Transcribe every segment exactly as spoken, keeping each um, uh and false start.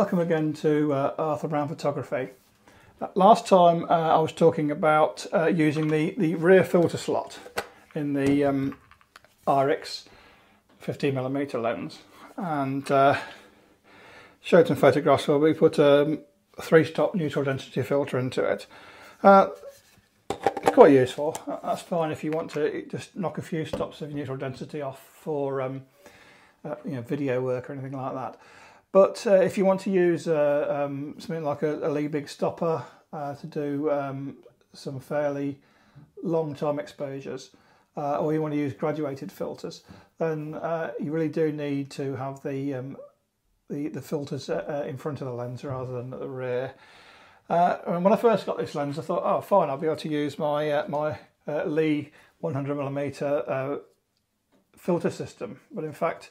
Welcome again to uh, Arthur Brown Photography. Uh, last time uh, I was talking about uh, using the, the rear filter slot in the um, Irix fifteen millimeter lens, and uh, showed some photographs where we put um, a three-stop neutral density filter into it. Uh, it's quite useful. That's fine if you want to just knock a few stops of neutral density off for um, uh, you know, video work or anything like that. But uh, if you want to use uh, um, something like a, a Lee Big Stopper uh, to do um, some fairly long time exposures, uh, or you want to use graduated filters, then uh, you really do need to have the um, the, the filters uh, in front of the lens rather than at the rear. Uh, and when I first got this lens, I thought, oh, fine, I'll be able to use my uh, my uh, Lee one hundred millimeter uh, filter system. But in fact,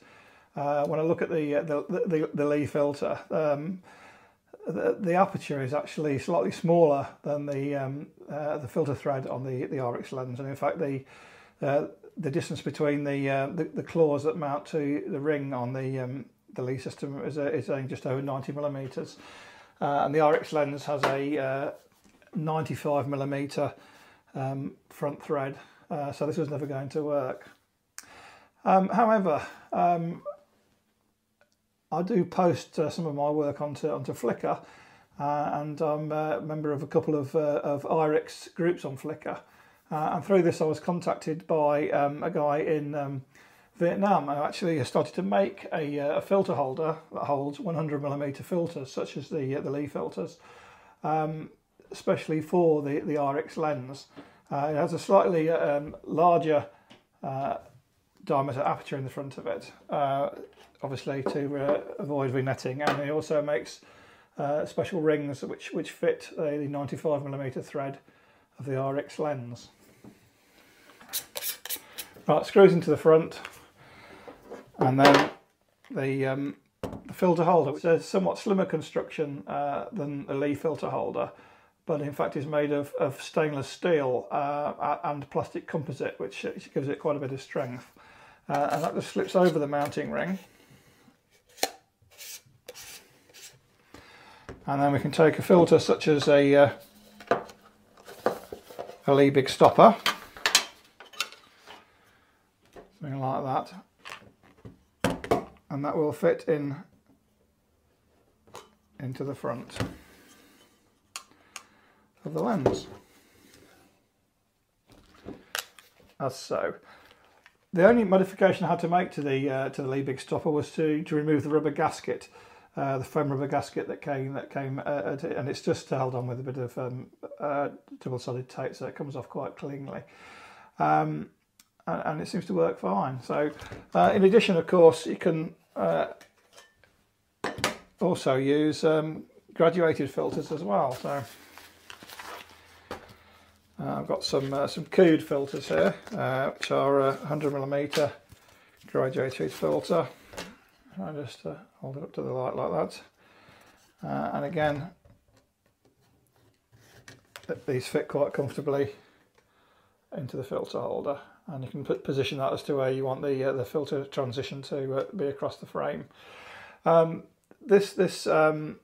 Uh, when I look at the, uh, the, the, the Lee filter, um, the, the aperture is actually slightly smaller than the, um, uh, the filter thread on the, the Irix lens. And in fact, the, uh, the distance between the, uh, the, the claws that mount to the ring on the, um, the Lee system is, uh, is only just over ninety millimeters. Uh, and the Irix lens has a uh, ninety-five millimeter um, front thread. Uh, so this was never going to work. Um, however, um, I do post uh, some of my work onto onto Flickr, uh, and I'm a member of a couple of uh, of Irix groups on Flickr. Uh, and through this, I was contacted by um, a guy in um, Vietnam who actually has started to make a, a filter holder that holds one hundred millimeter filters, such as the uh, the Lee filters, um, especially for the the Irix lens. Uh, it has a slightly um, larger Uh, diameter aperture in the front of it, uh, obviously to uh, avoid vignetting, and it also makes uh, special rings which which fit uh, the ninety-five millimeter thread of the Irix lens. Right, screws into the front, and then the, um, the filter holder, which is a somewhat slimmer construction uh, than the Lee filter holder, but in fact is made of, of stainless steel uh, and plastic composite, which gives it quite a bit of strength. Uh, and that just slips over the mounting ring, and then we can take a filter such as a, uh, a Lee Big Stopper, something like that, and that will fit in into the front of the lens, as so. The only modification I had to make to the uh, to the Lee Big Stopper was to to remove the rubber gasket, uh, the foam rubber gasket that came that came, uh, to, and it's just held on with a bit of um, uh, double-sided tape, so it comes off quite cleanly, um, and, and it seems to work fine. So, uh, in addition, of course, you can uh, also use um, graduated filters as well. So, Uh, I've got some uh, some Kood filters here, uh, which are a one hundred millimeter graduated filter. And I just uh, hold it up to the light like that, uh, and again, these fit quite comfortably into the filter holder, and you can put, position that as to where you want the uh, the filter transition to uh, be across the frame. Um, this this. Um,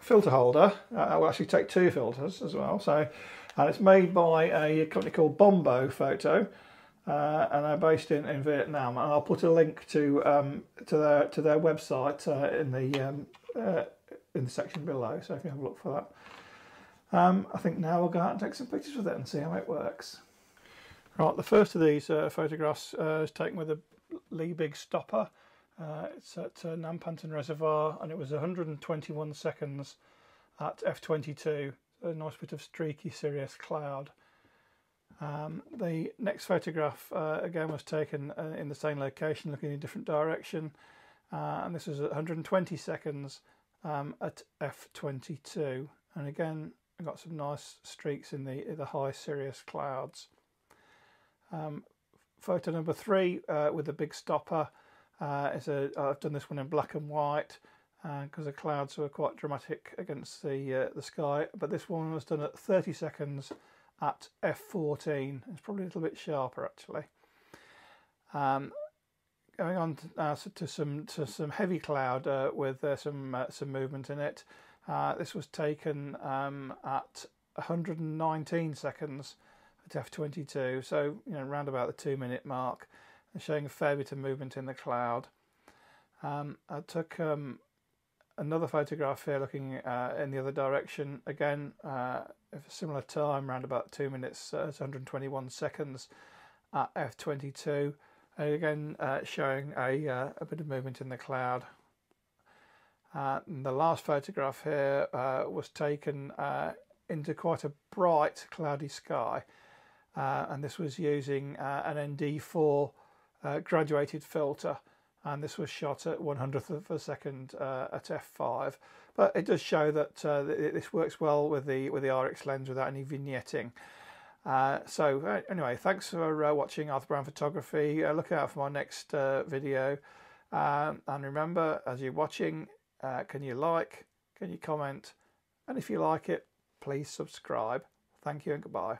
filter holder uh, will actually take two filters as well, so and it's made by a company called Bombo Photo, uh, and they're based in, in Vietnam, and I'll put a link to um, to their to their website uh, in the um, uh, in the section below, so if you have a look for that. um, I think now we'll go out and take some pictures with it and see how it works. Right, the first of these uh, photographs uh, is taken with a Lee Big Stopper. Uh, it's at uh, Nanpantan Reservoir, and it was one hundred twenty-one seconds at f twenty-two. A nice bit of streaky cirrus cloud. Um, the next photograph uh, again was taken uh, in the same location, looking in a different direction, uh, and this was at one hundred twenty seconds um, at f twenty-two. And again, I got some nice streaks in the in the high cirrus clouds. Um, photo number three uh, with the Big Stopper. Uh, it's a, I've done this one in black and white because uh, the clouds were quite dramatic against the uh, the sky, but this one was done at thirty seconds at f fourteen. It's probably a little bit sharper actually. Um, going on to, uh, to some to some heavy cloud uh, with uh, some uh, some movement in it. Uh, this was taken um, at one hundred nineteen seconds at f twenty-two, so you know, round about the two-minute mark, and showing a fair bit of movement in the cloud. Um, I took um, another photograph here, looking uh, in the other direction again, uh, at a similar time, round about two minutes, uh, one hundred twenty-one seconds at f twenty-two. And again, uh, showing a, uh, a bit of movement in the cloud. Uh, and the last photograph here uh, was taken uh, into quite a bright, cloudy sky, uh, and this was using uh, an N D four uh, graduated filter, and this was shot at one hundredth of a second uh, at f five. But it does show that uh, this works well with the with the Irix lens without any vignetting. Uh, so uh, anyway, thanks for uh, watching Arthur Brown Photography. Uh, look out for my next uh, video, um, and remember, as you're watching, uh, can you like, can you comment, and if you like it, please subscribe. Thank you and goodbye.